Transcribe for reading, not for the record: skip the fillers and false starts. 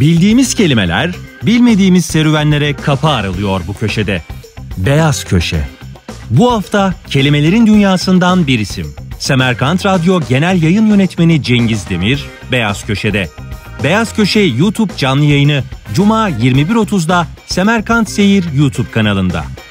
Bildiğimiz kelimeler, bilmediğimiz serüvenlere kapı aralıyor bu köşede. Beyaz Köşe. Bu hafta kelimelerin dünyasından bir isim. Semerkand Radyo Genel Yayın Yönetmeni Cengiz Demir, Beyaz Köşe'de. Beyaz Köşe YouTube canlı yayını Cuma 21.30'da Semerkand Seyir YouTube kanalında.